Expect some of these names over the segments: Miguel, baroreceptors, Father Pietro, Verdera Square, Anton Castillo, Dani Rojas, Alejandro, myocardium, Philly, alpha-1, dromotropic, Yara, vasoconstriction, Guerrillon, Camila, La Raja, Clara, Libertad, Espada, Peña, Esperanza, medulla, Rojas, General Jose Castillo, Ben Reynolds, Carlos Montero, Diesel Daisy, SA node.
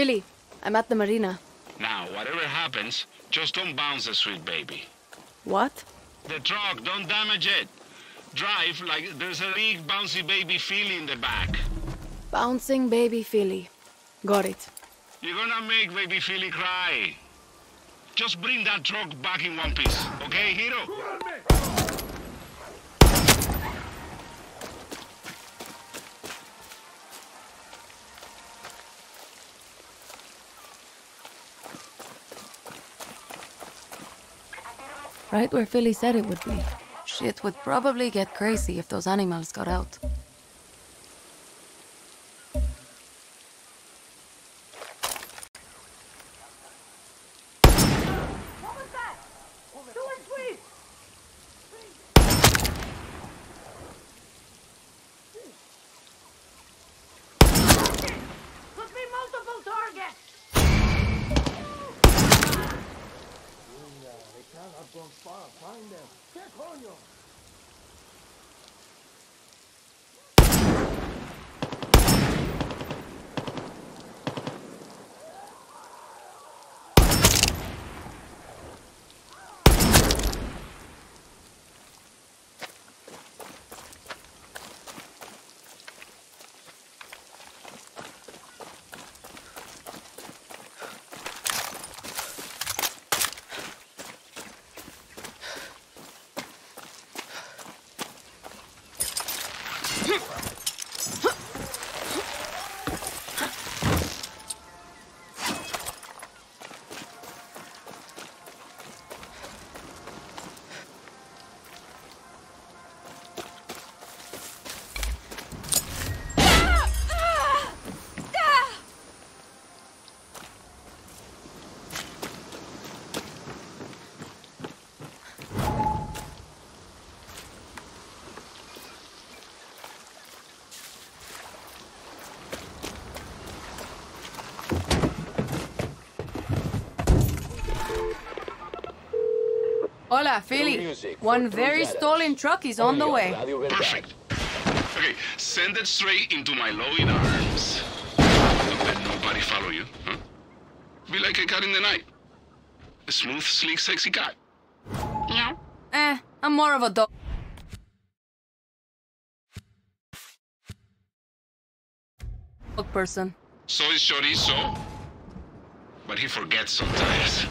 Philly, I'm at the marina. Now, whatever happens, just don't bounce the sweet baby. What? The truck, don't damage it. Drive like there's a big bouncy baby Philly in the back. Bouncing baby Philly. Got it. You're gonna make baby Philly cry. Just bring that truck back in one piece, okay, hero? Right where Philly said it would be. Shit would probably get crazy if those animals got out. Hola, Philly. One very stolen truck is on the way. Perfect. Okay, send it straight into my loin arms. Don't let nobody follow you, huh? Be like a cat in the night. A smooth, sleek, sexy cat. Yeah. I'm more of a dog. Person. So is Chorizo. But he forgets sometimes.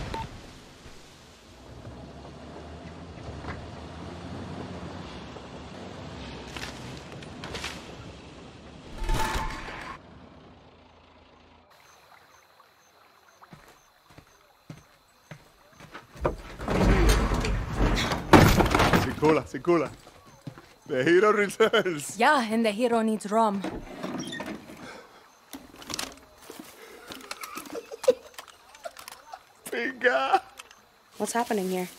Sikula. The hero returns. Yeah, and the hero needs rum. Pinga. What's happening here?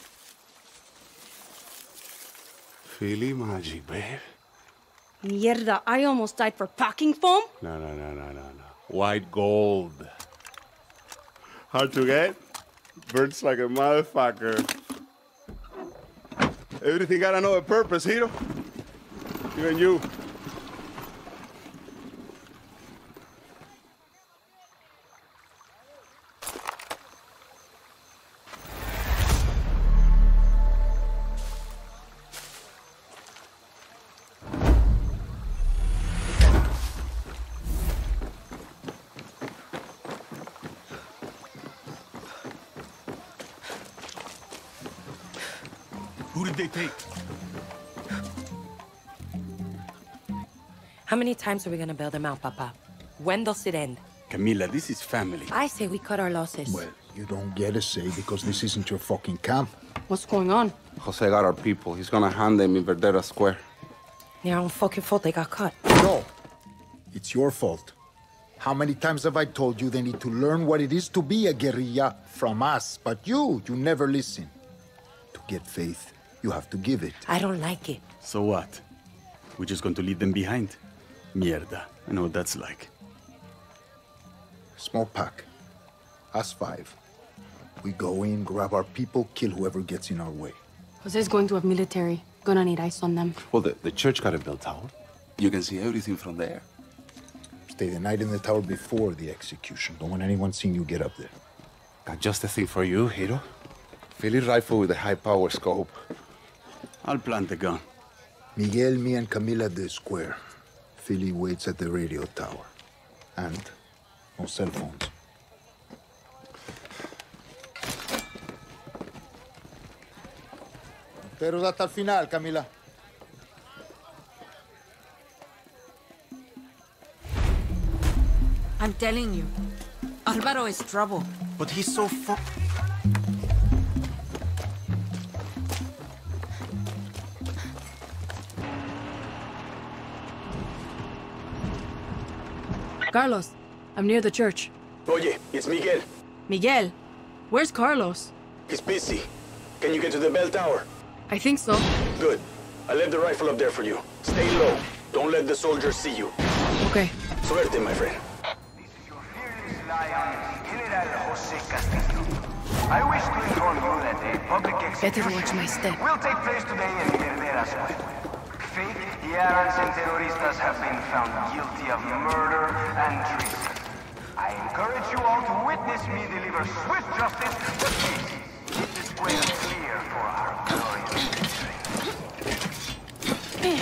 Philly Maggi, babe. Mierda, I almost died for packing foam. No. White gold. Hard to get? Burns like a motherfucker. Everything got another purpose, hero. Even you. How many times are we gonna bail them out, Papa? When does it end? Camila, this is family. I say we cut our losses. Well, you don't get a say because this isn't your fucking camp. What's going on? Jose got our people. He's gonna hand them in Verdera Square. Their own fucking fault they got cut. No, it's your fault. How many times have I told you they need to learn what it is to be a guerrilla from us? But you never listen. To get faith, you have to give it. I don't like it. So what? We're just going to leave them behind? Mierda, I know what that's like. Small pack. Us five. We go in, grab our people, kill whoever gets in our way. Jose's going to have military. Gonna need eyes on them. Well, the church got a bell tower. You can see everything from there. Stay the night in the tower before the execution. Don't want anyone seeing you get up there. Got just the thing for you, Hiro. Philly rifle with a high-power scope. I'll plant the gun. Miguel, me, and Camila at the square. Philly waits at the radio tower. And no cell phones. Monteros hasta el final, Camila. I'm telling you, Alvaro is trouble. But he's so Carlos, I'm near the church. Oye, it's Miguel. Miguel? Where's Carlos? He's busy. Can you get to the bell tower? I think so. Good. I left the rifle up there for you. Stay low. Don't let the soldiers see you. Okay. Suerte, my friend. I wish to inform you that a public execution will take place today in Verdera Square. Fake Yaras and terroristas have been found guilty of murder and treason. I encourage you all to witness me deliver swift justice to peace. Keep the square clear for our glorious victory.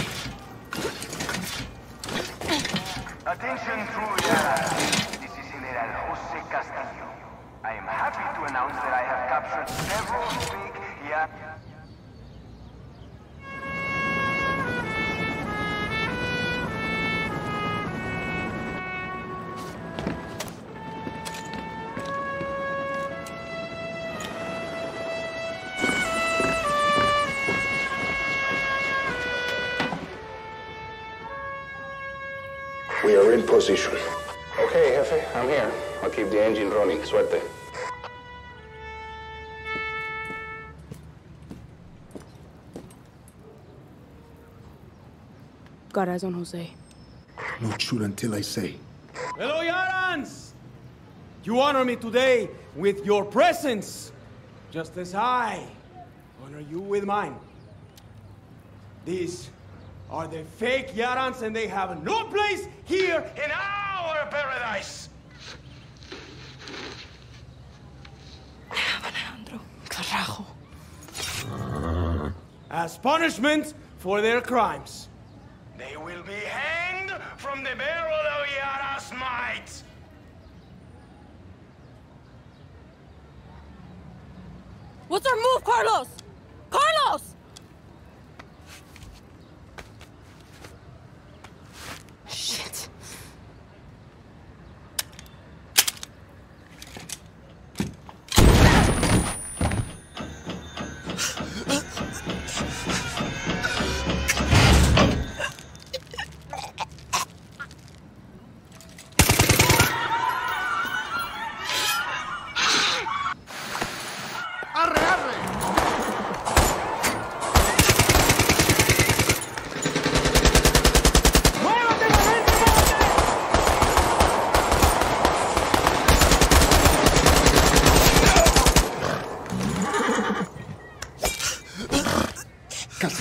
Attention, true Yaras. This is General Jose Castillo. I am happy to announce that I have captured several big We are in position. Okay, Jefe, I'm here. I'll keep the engine running. Suerte. Got eyes on Jose. Don't shoot until I say. Hello, Yarans! You honor me today with your presence, just as I honor you with mine. These are the fake Yarans, and they have no place here in our paradise! Alejandro, carajo. As punishment for their crimes. They will be hanged from the barrel of Yara's might! What's our move, Carlos? Carlos! Shit.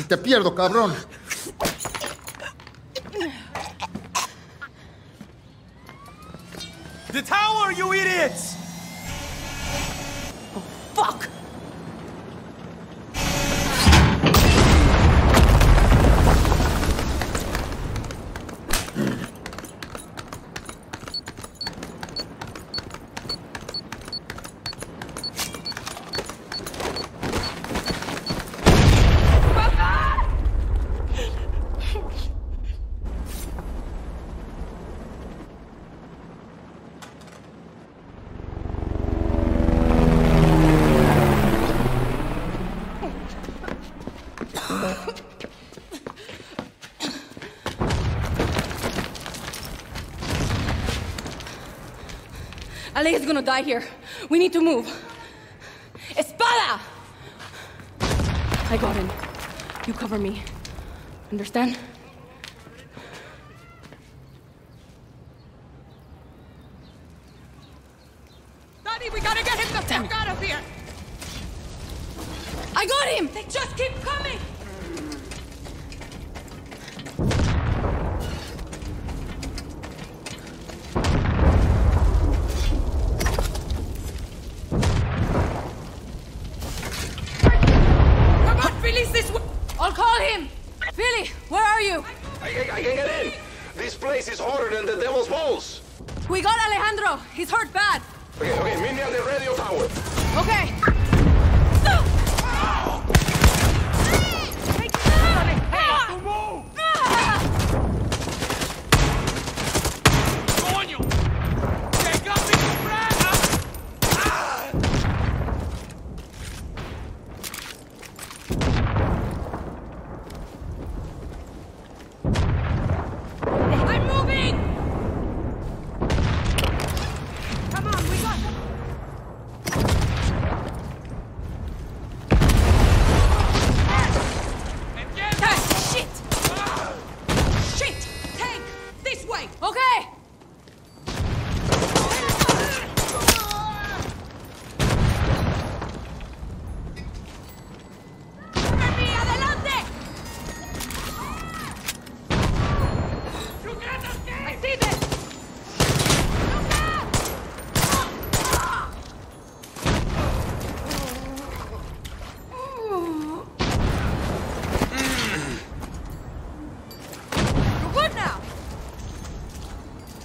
Te pierdo, cabrón. The tower, you idiots! Oh, fuck! Aleja's gonna die here. We need to move. Espada! I got him. You cover me. Understand? Daddy, we gotta get him the fuck out of here! I got him! They just keep coming! are you? I can get in. This place is hotter than the devil's balls. We got Alejandro. He's hurt bad. Okay, meet me at the radio tower. Okay.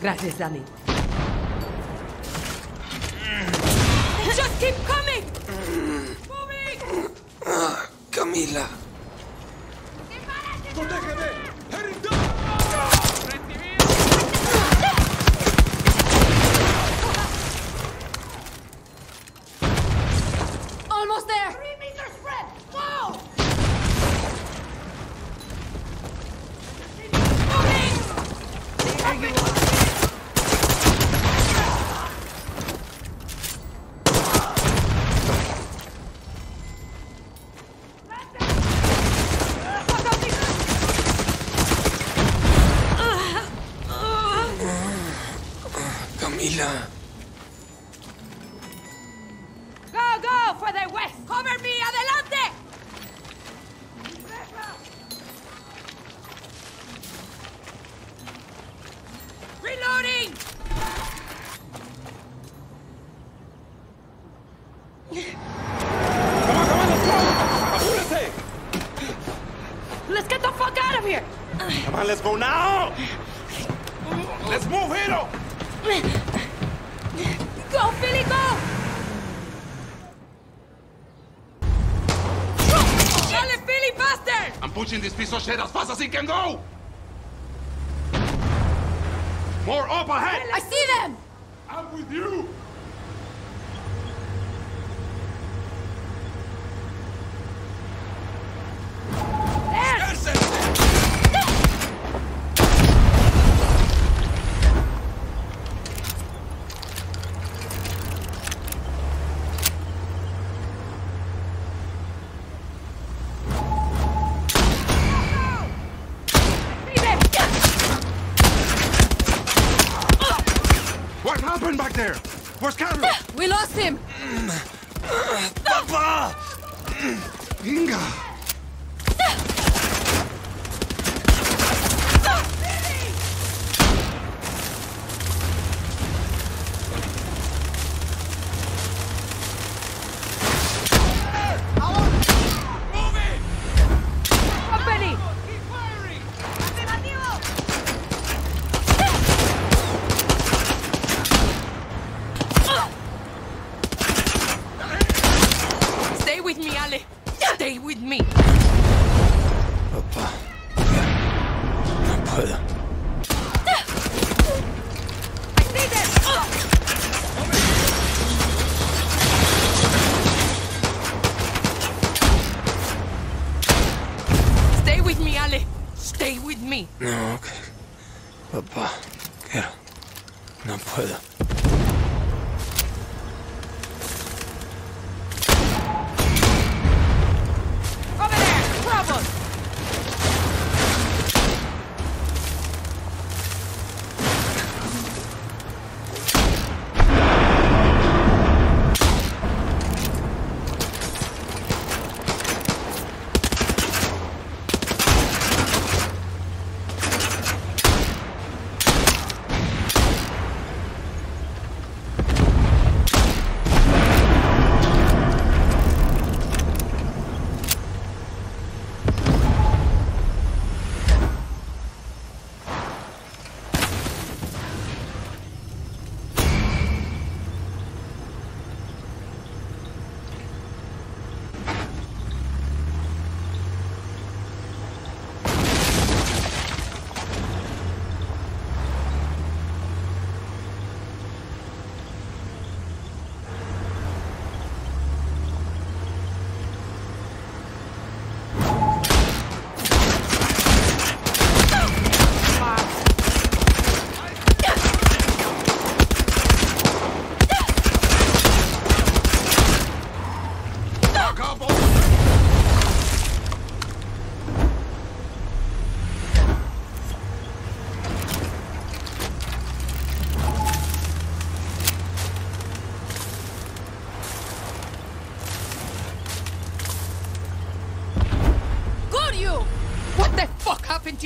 Gracias, Danny. They just keep coming! Moving! Camila. Almost there! 3 meters, Fred! Wow! Moving! As fast as he can go! More up ahead! I see them! I'm with you!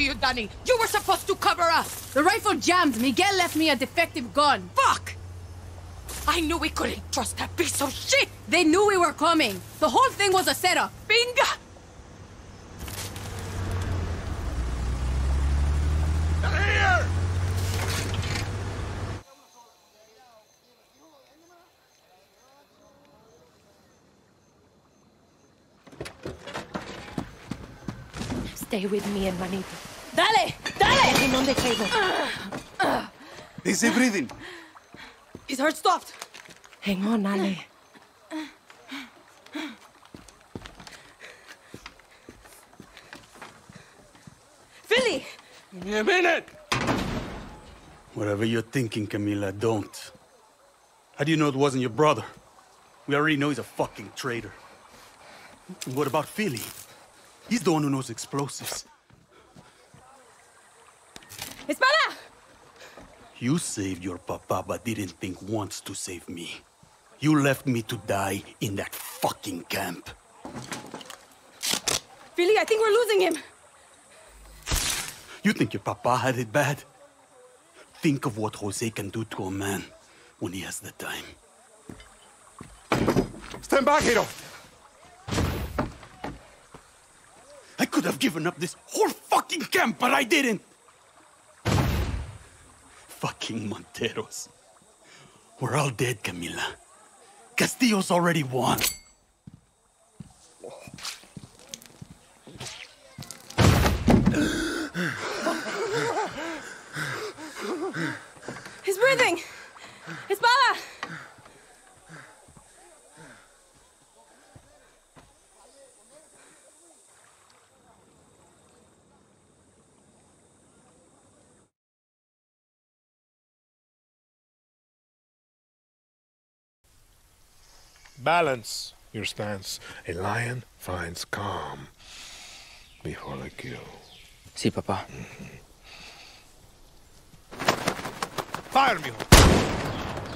you, Danny. You were supposed to cover us. The rifle jammed. Miguel left me a defective gun. Fuck! I knew we couldn't trust that piece of shit. They knew we were coming. The whole thing was a setup. Bingo! Here! Stay with me, hermanito. Dale! Dale! No te caigo. Is he breathing? His heart stopped. Hang on, Ale. Philly! Give me a minute! Whatever you're thinking, Camila, don't. How do you know it wasn't your brother? We already know he's a fucking traitor. What about Philly? He's the one who knows explosives. Espada! You saved your papa, but didn't think once to save me. You left me to die in that fucking camp. Philly, I think we're losing him. You think your papa had it bad? Think of what Jose can do to a man when he has the time. Stand back, hero! I could have given up this whole fucking camp, but I didn't! Fucking Monteros. We're all dead, Camila. Castillo's already won. He's breathing! Espada! Balance your stance. A lion finds calm before the kill. Si, papa. Fire, mijo!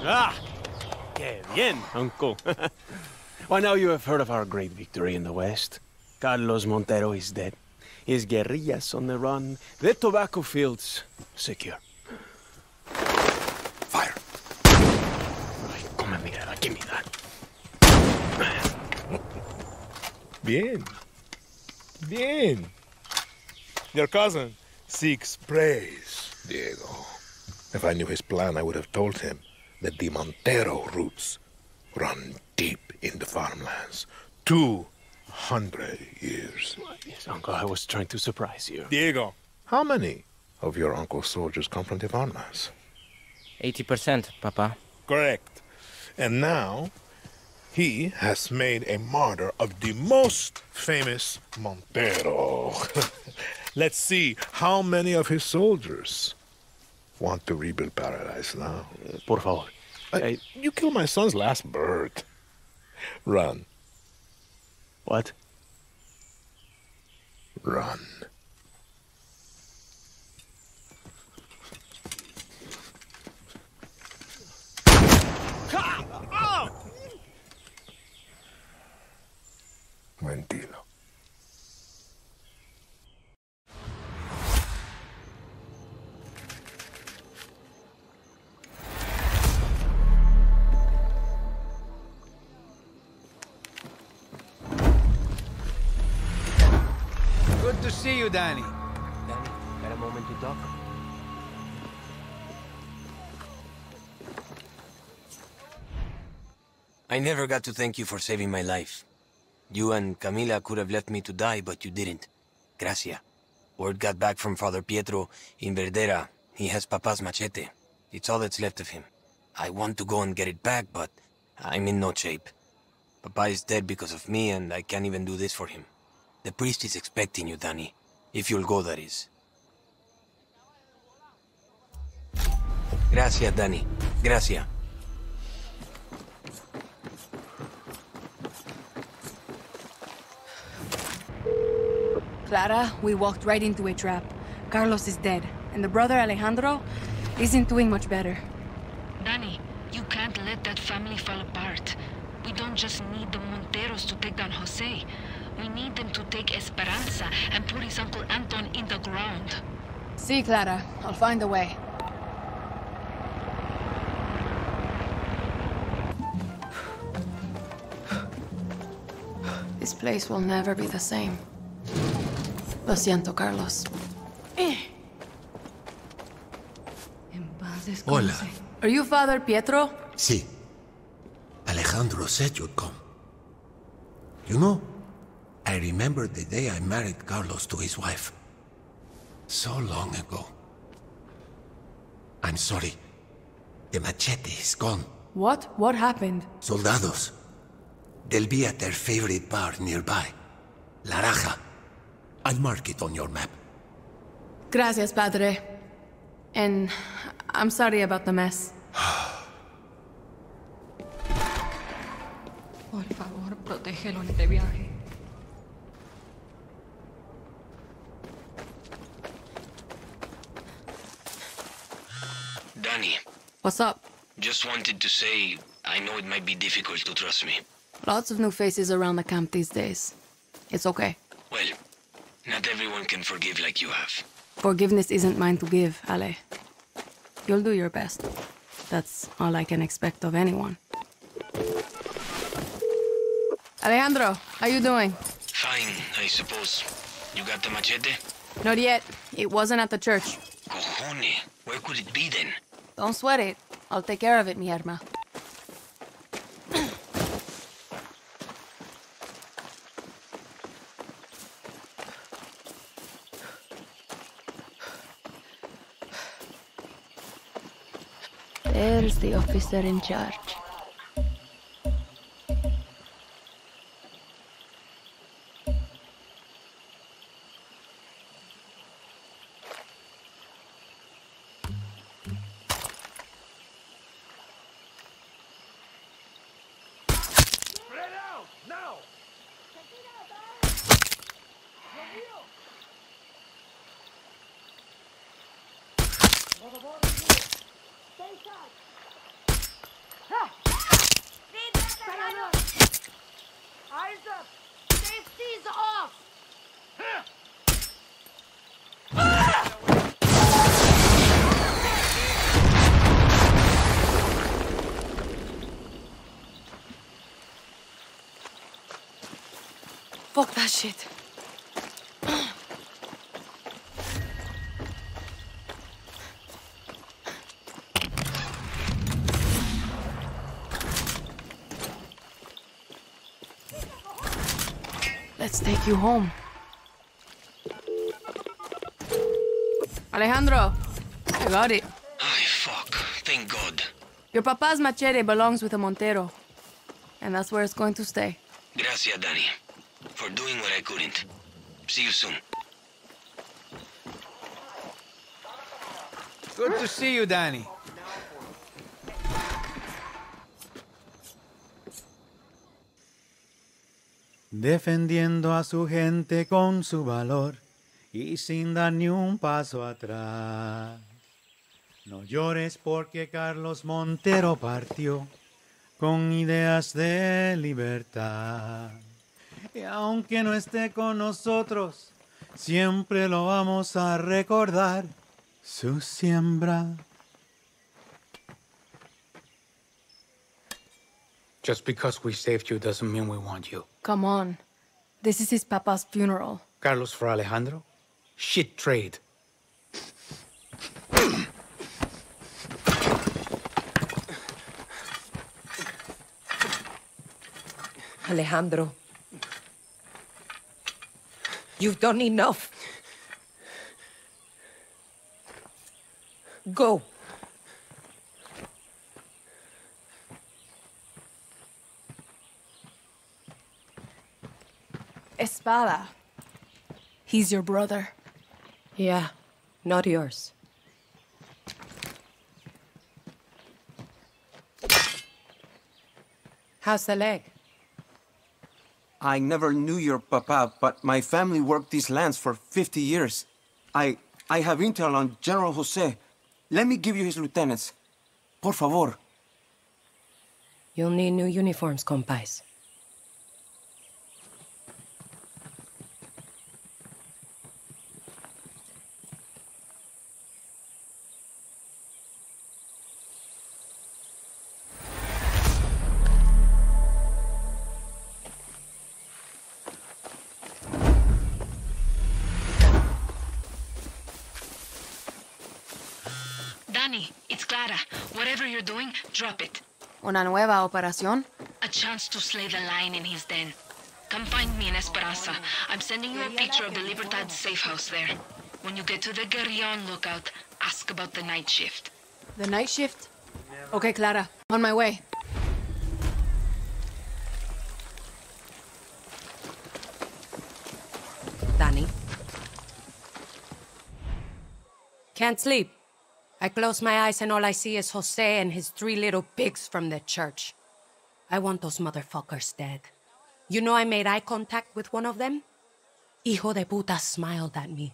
Ah! Que bien, uncle. Well, now you have heard of our great victory in the West. Carlos Montero is dead. His guerrillas on the run. The tobacco fields secure. Fire! Ay, come, Miguel, give me that. Bien. Bien. Your cousin seeks praise, Diego. If I knew his plan, I would have told him that the Montero roots run deep into farmlands. 200 years. Yes, uncle, I was trying to surprise you. Diego, how many of your uncle's soldiers come from the farmlands? 80%, Papa. Correct. And now... he has made a martyr of the most famous Montero. Let's see how many of his soldiers want to rebuild paradise now. Por favor. You killed my son's last bird. Run. What? Run. Mentira. Good to see you, Danny. Danny, got a moment to talk? I never got to thank you for saving my life. You and Camila could have left me to die, but you didn't. Gracias. Word got back from Father Pietro in Verdera. He has Papa's machete. It's all that's left of him. I want to go and get it back, but I'm in no shape. Papa is dead because of me, and I can't even do this for him. The priest is expecting you, Danny. If you'll go, that is. Gracias, Danny. Gracias. Clara, we walked right into a trap. Carlos is dead, and the brother Alejandro isn't doing much better. Danny, you can't let that family fall apart. We don't just need the Monteros to take down Jose. We need them to take Esperanza and put his Uncle Anton in the ground. See, Clara. I'll find a way. This place will never be the same. Lo siento, Carlos. Hola. Are you Father Pietro? Sí. Alejandro said you'd come. You know, I remember the day I married Carlos to his wife. So long ago. I'm sorry. The machete is gone. What? What happened? Soldados. They'll be at their favorite bar nearby. La Raja. I'll mark it on your map. Gracias, Padre. And I'm sorry about the mess. Por favor, protégelo en este viaje. Danny. What's up? Just wanted to say, I know it might be difficult to trust me. Lots of new faces around the camp these days. It's okay. Well, not everyone can forgive like you have. Forgiveness isn't mine to give, Ale. You'll do your best. That's all I can expect of anyone. Alejandro, how you doing? Fine, I suppose. You got the machete? Not yet. It wasn't at the church. Cojone, where could it be then? Don't sweat it. I'll take care of it, mi herma. There's the officer in charge. Fuck that shit. Let's take you home. Alejandro, I got it. Ay, fuck. Thank God. Your papa's machete belongs with a Montero. And that's where it's going to stay. Gracias, Danny. For doing what I couldn't. See you soon. Good to see you, Danny. Defendiendo a su gente con su valor y sin dar ni un paso atrás. No llores porque Carlos Montero partió con ideas de libertad. Y aunque no esté con nosotros, siempre lo vamos a recordar, su siembra. Just because we saved you doesn't mean we want you. Come on. This is his papa's funeral. Carlos for Alejandro? Shit trade. Alejandro. You've done enough. Go. Espada. He's your brother. Yeah, not yours. How's the leg? I never knew your papa, but my family worked these lands for 50 years. I have intel on General Jose. Let me give you his lieutenants. Por favor. You'll need new uniforms, compais. Danny, it's Clara. Whatever you're doing, drop it. Una nueva operación? A chance to slay the lion in his den. Come find me in Esperanza. I'm sending you a picture of the Libertad safe house there. When you get to the Guerrillon lookout, ask about the night shift. The night shift? Okay, Clara. On my way. Danny? Can't sleep. I close my eyes and all I see is Jose and his three little pigs from the church. I want those motherfuckers dead. You know I made eye contact with one of them? Hijo de puta smiled at me.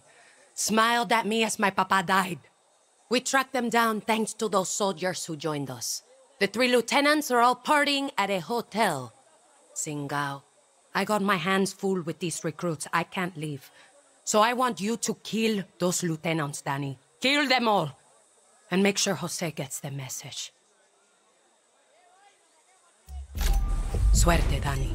Smiled at me as my papa died. We tracked them down thanks to those soldiers who joined us. The three lieutenants are all partying at a hotel. Singao, I got my hands full with these recruits. I can't leave. So I want you to kill those lieutenants, Danny. Kill them all. And make sure Jose gets the message. Suerte, Danny.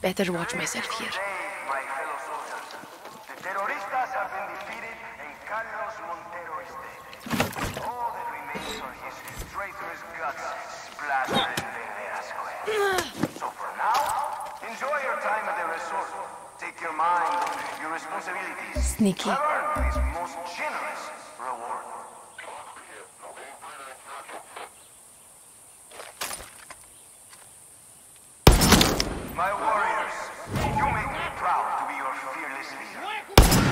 Better watch myself here. My fellow soldiers, the terroristas have been defeated and Carlos Montero is dead. All that remains are his traitorous guts splattered in Verdera Square. So for now, enjoy your time at the resort. Take your mind on your responsibilities. Sneaky. Earn his most generous reward. My warriors, you make me proud to be your fearless leader.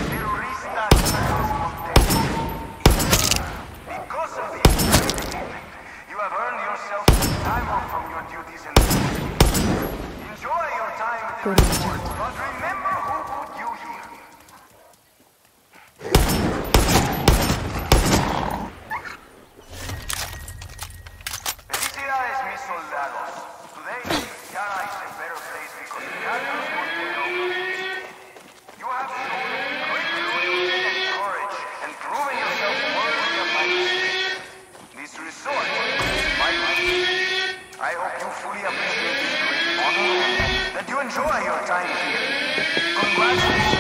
Terroristas Carlos Montero. Because of this achievement, you have earned yourself time off from your duties and enjoy your time at the resort, but remember who put you here. Felicidades, mis soldados. Today, Yara is a better place because Carlos Montero is dead. You have shown great loyalty and courage and proven yourself worthy of my respect. This resort is my life. I hope you fully appreciate this great honor and that you enjoy your time here. Congratulations.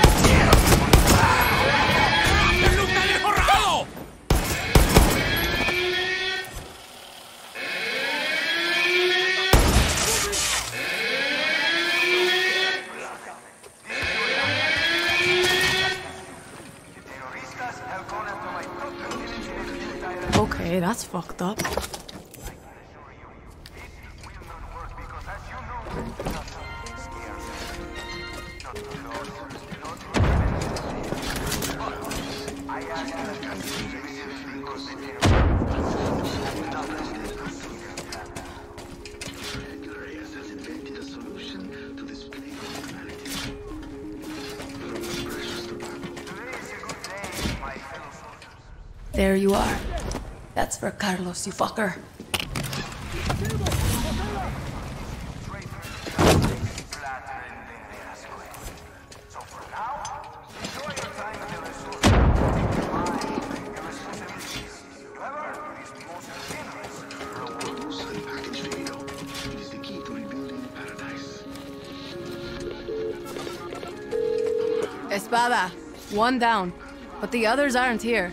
Okay, that's fucked up. There you are. That's for Carlos, you fucker. Espada, one down, but the others aren't here.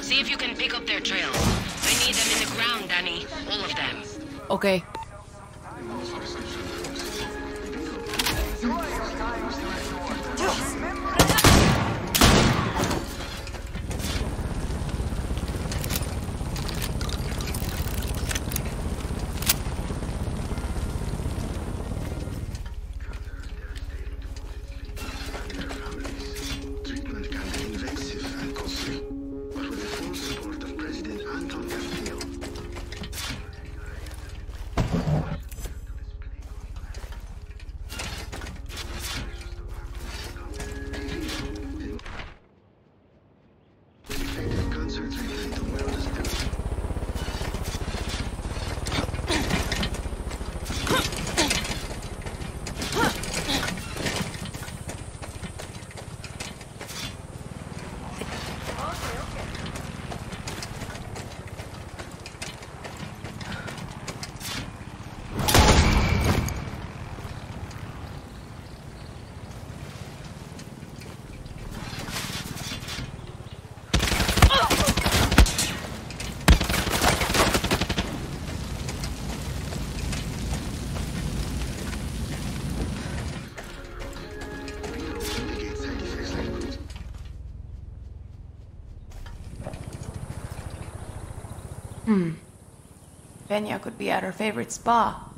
See if you can pick up their trails. I need them in the ground, Danny. All of them. Okay. Venya could be at her favorite spa.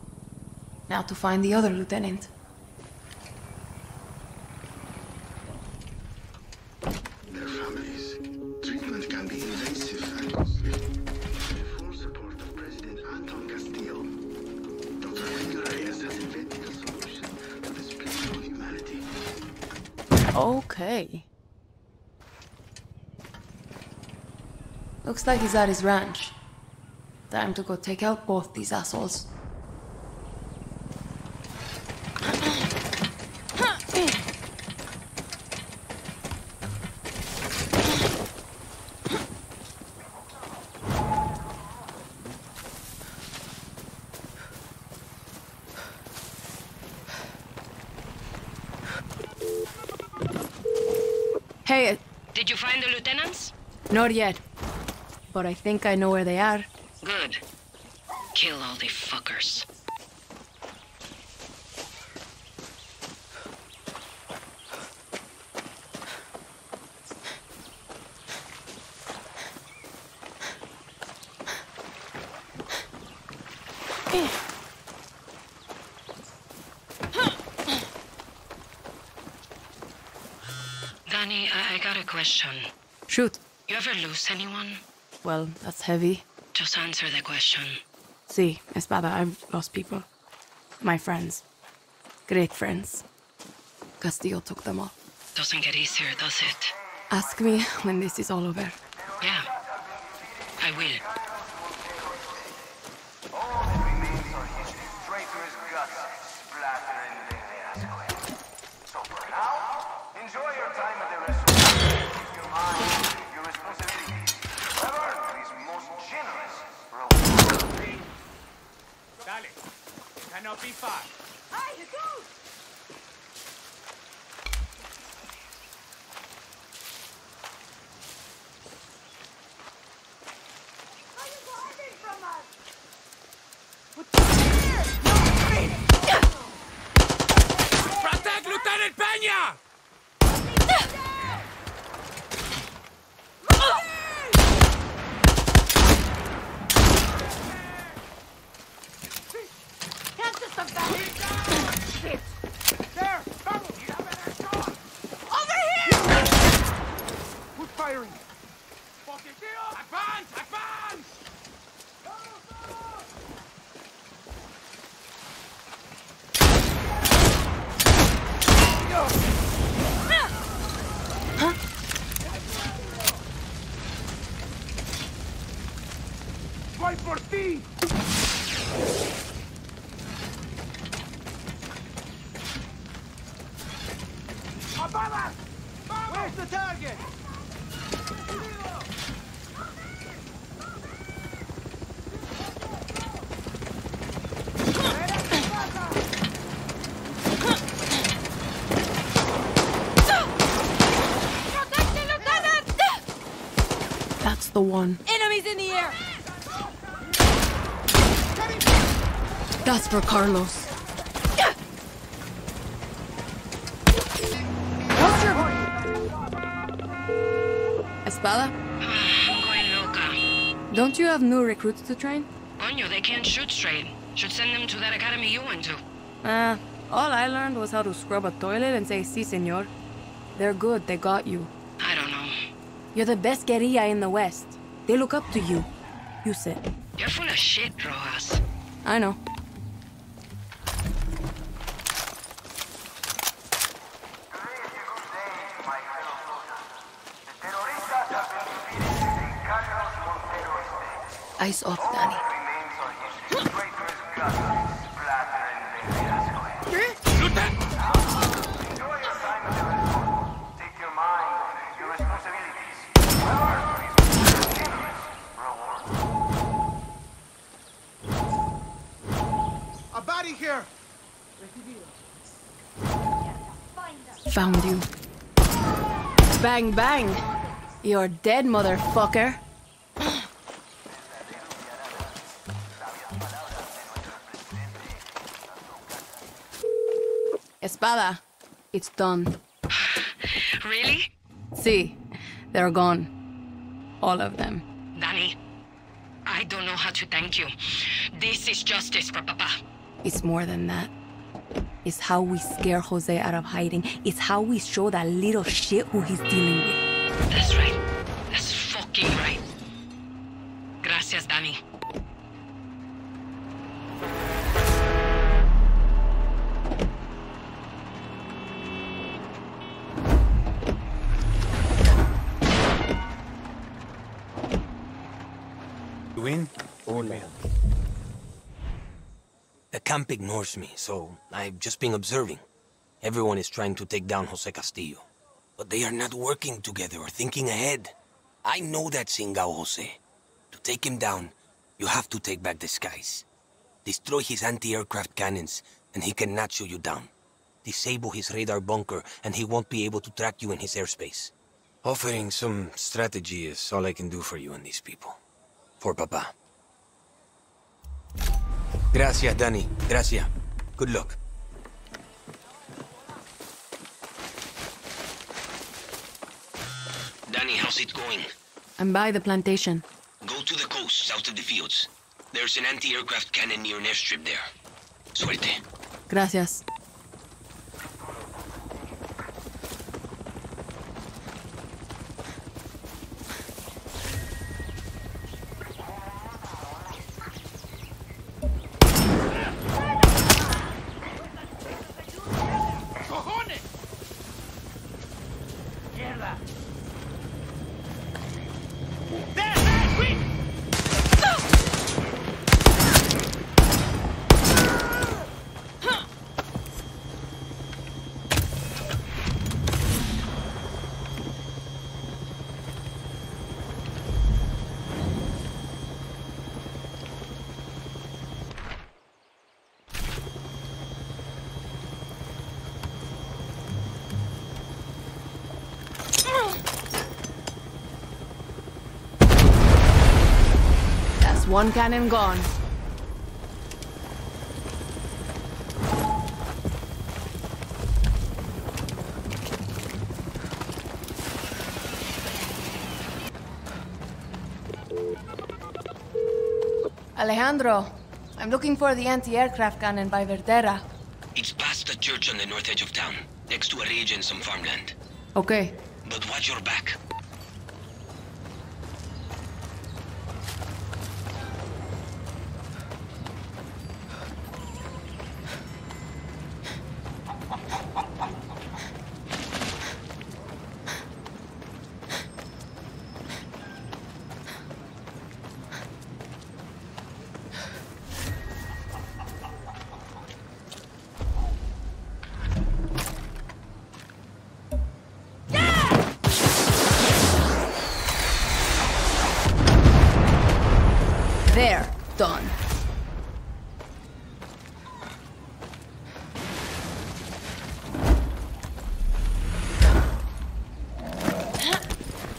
Now to find the other lieutenant. Okay. Looks like he's at his ranch. Time to go take out both these assholes. Hey, did you find the lieutenants? Not yet. But I think I know where they are. Good. Kill all the fuckers. Danny, I got a question. Shoot. You ever lose anyone? Well, that's heavy. Just answer the question. See, Espada, I've lost people. My friends. Great friends. Castillo took them all. Doesn't get easier, does it? Ask me when this is all over. Yeah, I will. All that remains are his traitorous guts splattering in Verdera Square. So for now, enjoy your time at the restaurant. Keep your mind, your responsibilities. Dale, it cannot be far. Hi, you go! Are you hiding from us? What the hell? Protect Lieutenant Peña! Where's the target? That's the one. Enemies in the air! That's for Carlos. Espada? I'm going loca. Don't you have new recruits to train? Coño, they can't shoot straight. Should send them to that academy you went to. All I learned was how to scrub a toilet and say, si, senor. They're good, they got you. I don't know. You're the best guerrilla in the West. They look up to you. You said. You're full of shit, Rojas. I know. Ice off, Danny. A body here. Found you. Bang, bang. You're dead, motherfucker. Espada, it's done. Really? See, they're gone. All of them. Danny, I don't know how to thank you. This is justice for Papa. It's more than that. It's how we scare Jose out of hiding. It's how we show that little shit who he's dealing with. That's right. That's fucking right. Gracias, Danny. The camp ignores me, so I've just been observing. Everyone is trying to take down Jose Castillo. But they are not working together or thinking ahead. I know that Singao Jose. To take him down, you have to take back the skies. Destroy his anti-aircraft cannons, and he cannot shoot you down. Disable his radar bunker, and he won't be able to track you in his airspace. Offering some strategy is all I can do for you and these people. For Papa. Gracias, Danny. Gracias. Good luck. Danny, how's it going? I'm by the plantation. Go to the coast, south of the fields. There's an anti-aircraft cannon near an airstrip there. Suerte. Gracias. One cannon gone. Alejandro, I'm looking for the anti-aircraft cannon by Verdera. It's past the church on the north edge of town, next to a ridge and some farmland. Okay. But watch your back.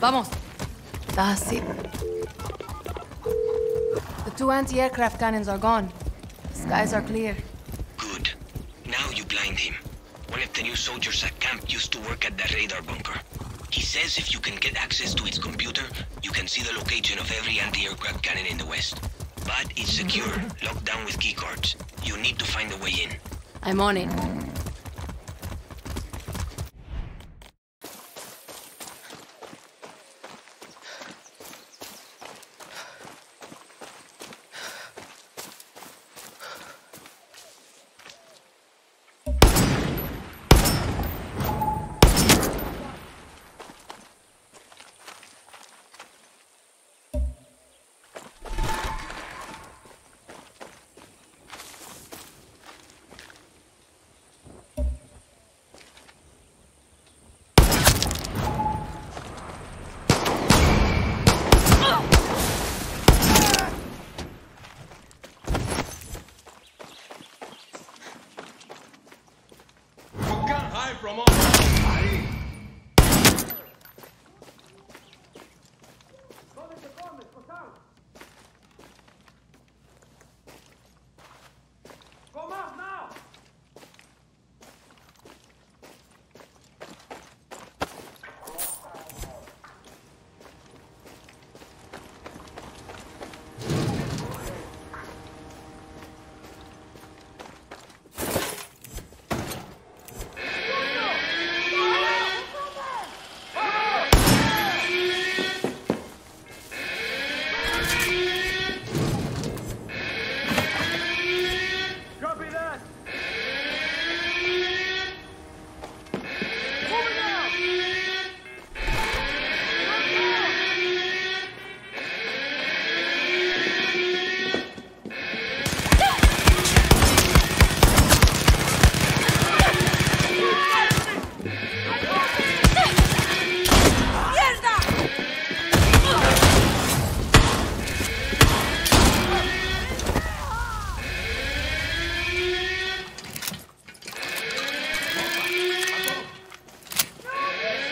Vamos. That's it. The two anti-aircraft cannons are gone. The skies are clear. Good. Now you blind him. One of the new soldiers at camp used to work at the radar bunker. He says if you can get access to its computer, you can see the location of every anti-aircraft cannon in the west. But it's secure, locked down with keycards. You need to find a way in. I'm on it.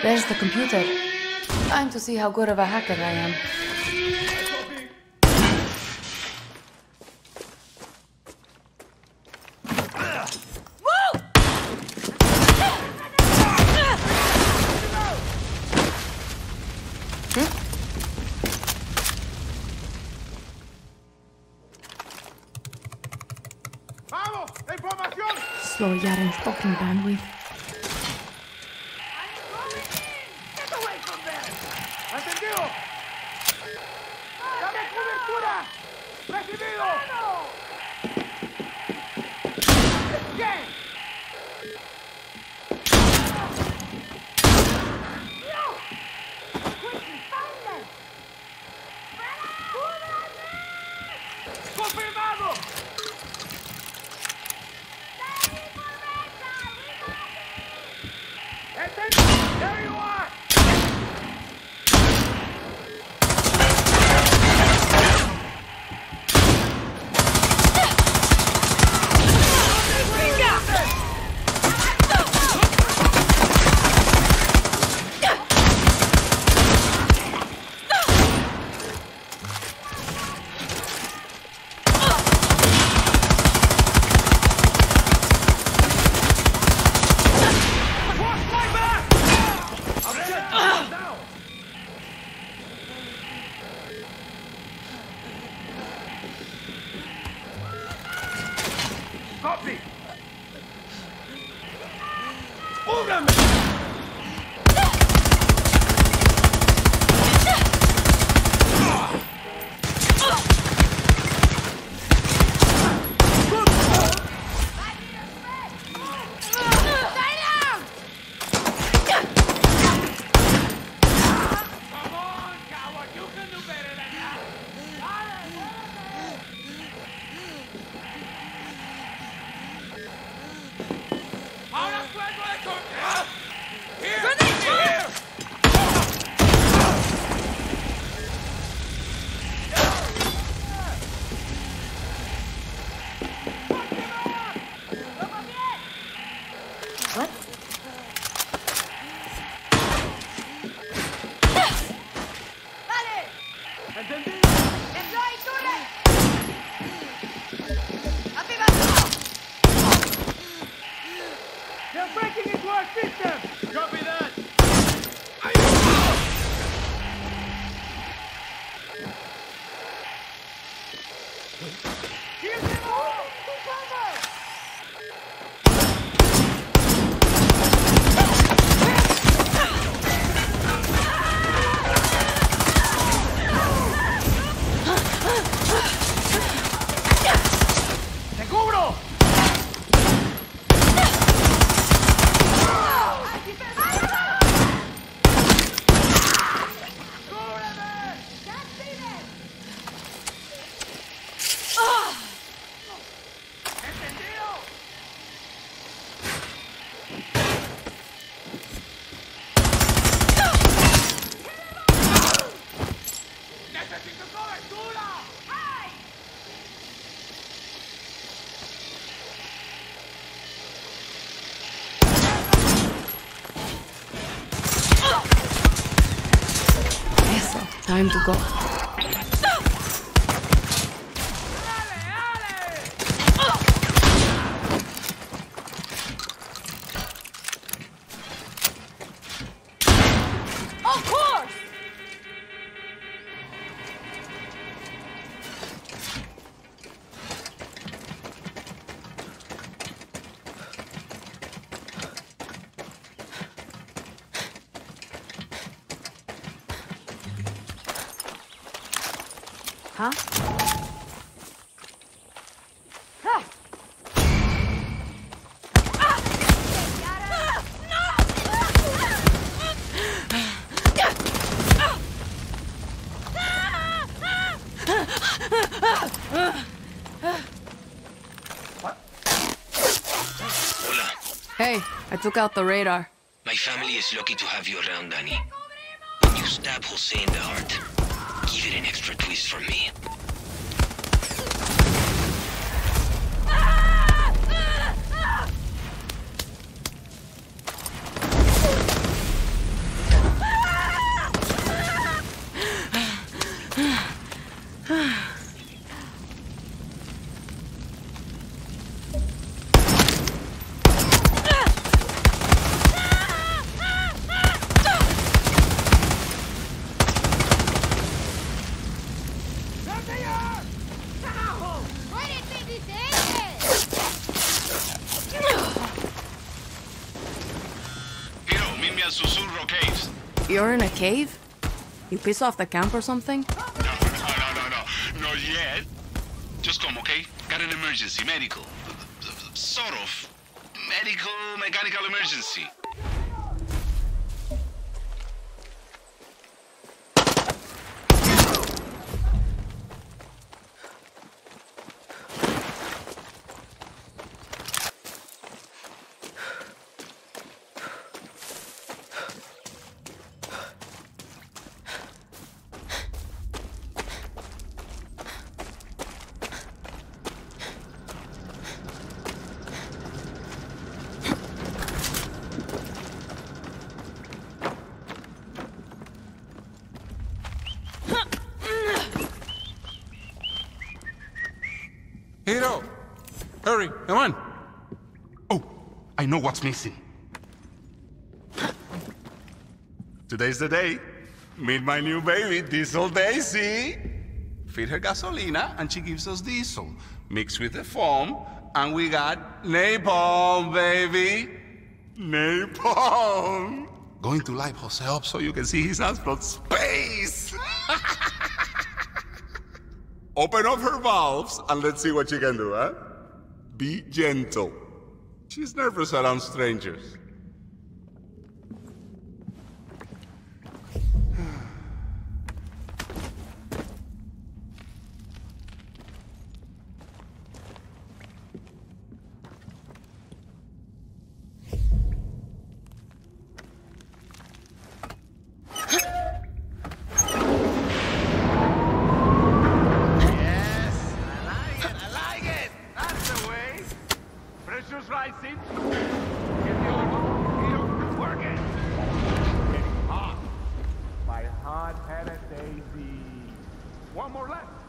There's the computer. Time to see how good of a hacker I am. Slow Yara's fucking bandwidth. Get away from them! Entendido! Dame cobertura! Recibido! Bien! Confirmado! There you are! Time to go. Took out the radar. My family is lucky to have you around, Danny. When you stab Jose in the heart, give it an extra twist for me. Susurro caves. You're in a cave? You piss off the camp or something? No, not yet. Just come, okay? Got an emergency, medical. Sort of. Medical, mechanical emergency. Hurry, come on! Oh, I know what's missing. Today's the day. Meet my new baby, Diesel Daisy. Feed her gasolina, and she gives us diesel. Mixed with the foam, and we got napalm, baby! Napalm! Going to light Jose up so you can see his ass from space! Open up her valves, and let's see what you can do, huh? Be gentle. She's nervous around strangers.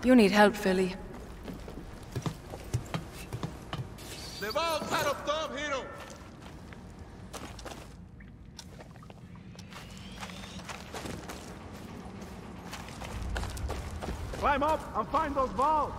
You need help, Philly. The valves are up top, Hero. Climb up and find those valves.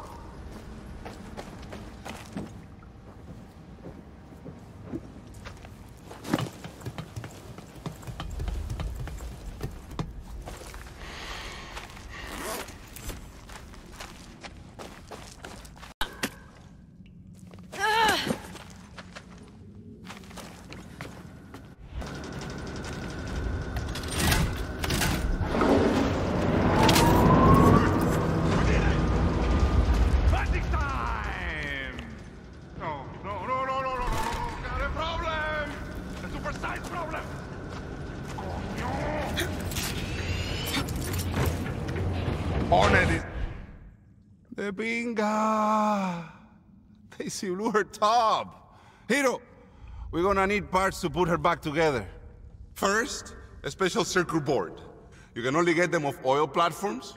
Binga! Daisy blew her top! Hiro! We're gonna need parts to put her back together. First, a special circuit board. You can only get them off oil platforms.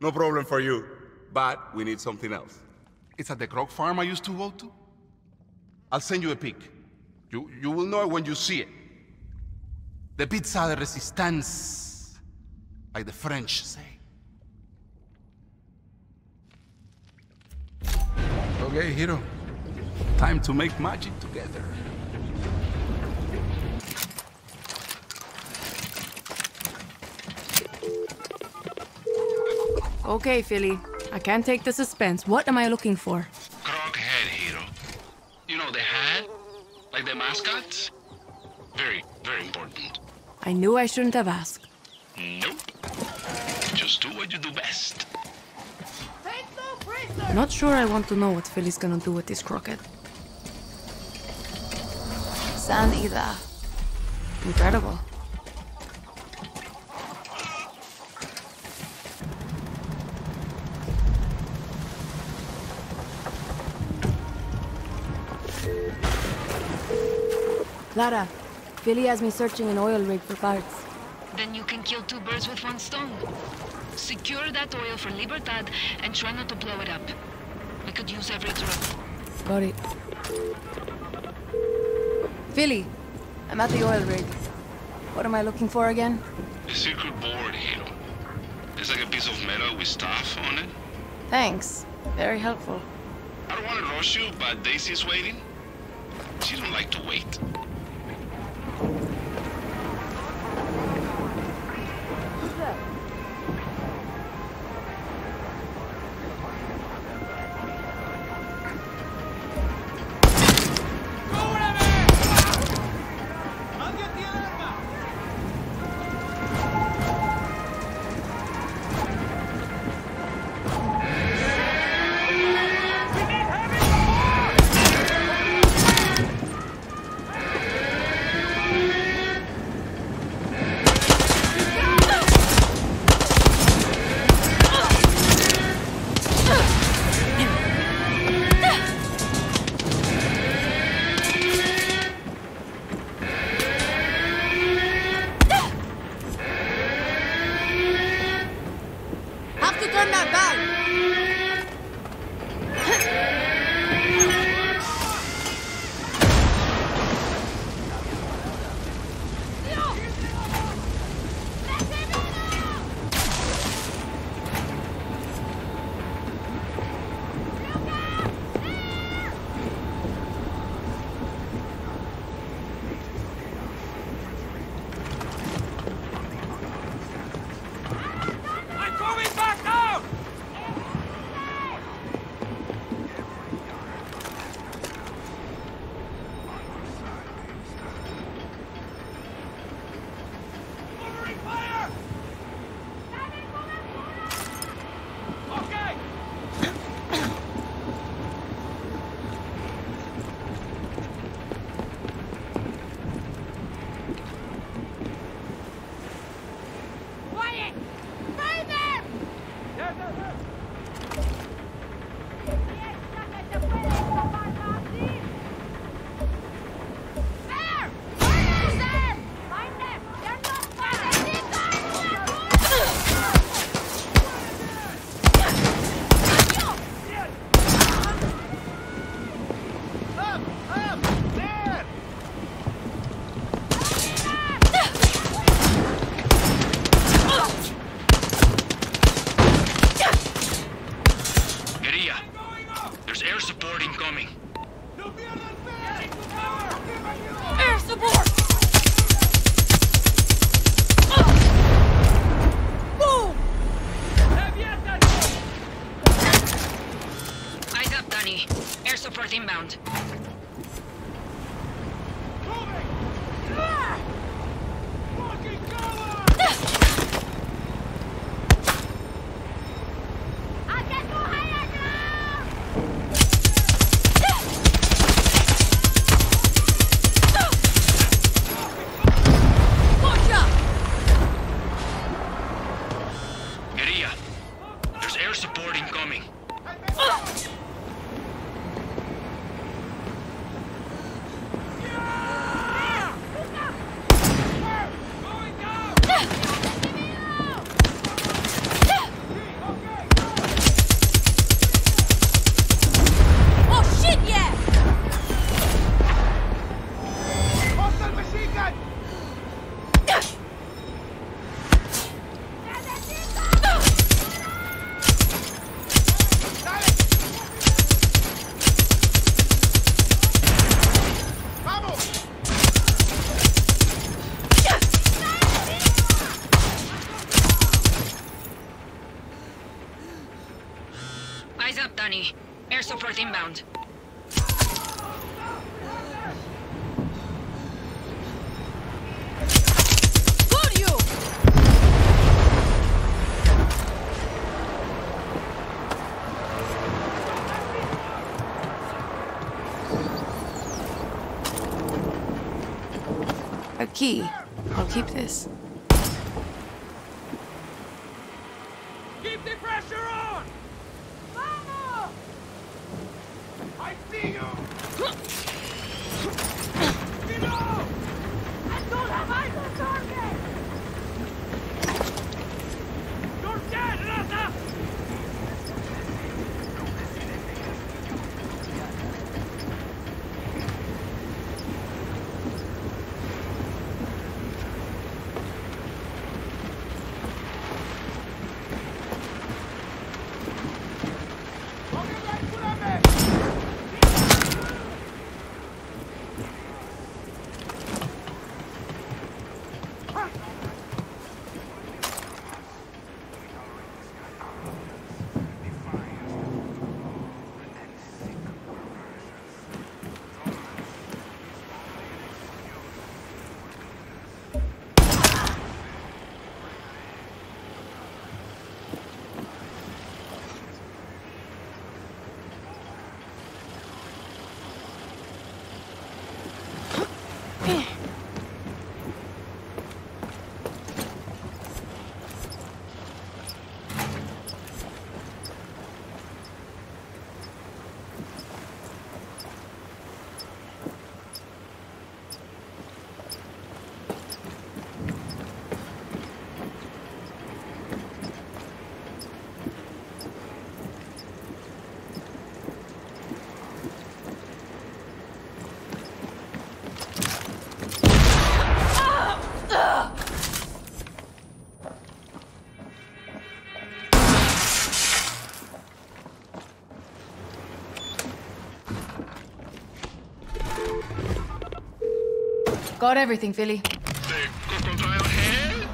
No problem for you. But we need something else. It's at the croc farm I used to go to. I'll send you a pic. You will know it when you see it. The pizza de resistance, like the French say. Okay, Hiro. Time to make magic together. Okay, Philly. I can't take the suspense. What am I looking for? Croc head, Hiro. You know the hat? Like the mascots? Very, very important. I knew I shouldn't have asked. Nope. Just do what you do best. Not sure I want to know what Philly's gonna do with this croquet. Sanidad. Incredible. Clara, Philly has me searching an oil rig for parts. Then you can kill two birds with one stone. Secure that oil for Libertad and try not to blow it up. I could use every drop. Got it. Philly, I'm at the oil rig. What am I looking for again? A circuit board, Hiro. It's like a piece of metal with stuff on it. Thanks. Very helpful. I don't want to rush you, but Daisy's waiting. She don't like to wait. Key. I'll keep this. Keep the pressure on! Vamos! I see you! Below! I don't have eyes on target! You're dead, Rata! Got everything, Philly. ¿Te encontraron head?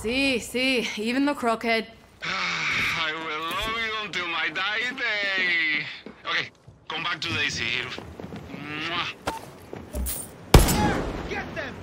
Sí, sí, even the crockhead. I will love you until my dying day. Okay, come back to Daisy. Mwah. Get them!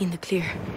In the clear.